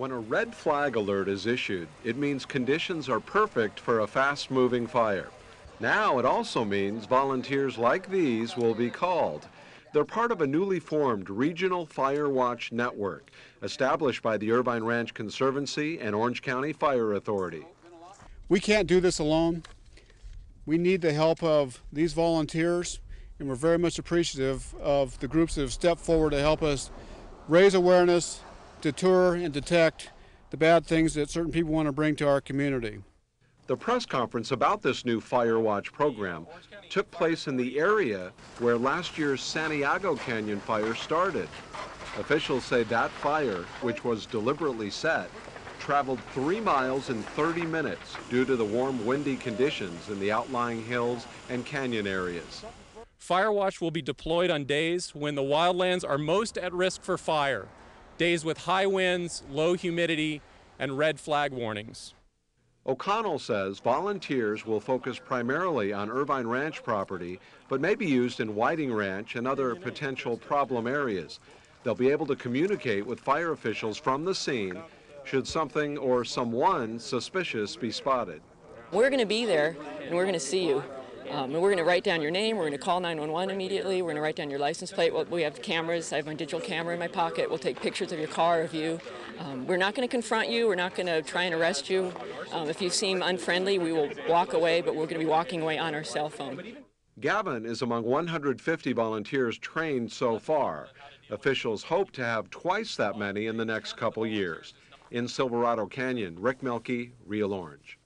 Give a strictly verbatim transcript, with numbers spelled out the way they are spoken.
When a red flag alert is issued, it means conditions are perfect for a fast-moving fire. Now it also means volunteers like these will be called. They're part of a newly formed regional fire watch network established by the Irvine Ranch Conservancy and Orange County Fire Authority. We can't do this alone. We need the help of these volunteers, and we're very much appreciative of the groups that have stepped forward to help us raise awareness, deter and detect the bad things that certain people want to bring to our community. The press conference about this new Fire Watch program took place in the area where last year's Santiago Canyon fire started. Officials say that fire, which was deliberately set, traveled three miles in thirty minutes due to the warm, windy conditions in the outlying hills and canyon areas. Fire Watch will be deployed on days when the wildlands are most at risk for fire, days with high winds, low humidity, and red flag warnings. O'Connell says volunteers will focus primarily on Irvine Ranch property, but may be used in Whiting Ranch and other potential problem areas. They'll be able to communicate with fire officials from the scene should something or someone suspicious be spotted. We're going to be there, and we're going to see you. Um, and we're going to write down your name, we're going to call nine one one immediately, we're going to write down your license plate. Well, we have cameras, I have my digital camera in my pocket, we'll take pictures of your car, of you. Um, we're not going to confront you, we're not going to try and arrest you. Um, if you seem unfriendly, we will walk away, but we're going to be walking away on our cell phone. Gavin is among one hundred fifty volunteers trained so far. Officials hope to have twice that many in the next couple years. In Silverado Canyon, Rick Melkey, Real Orange.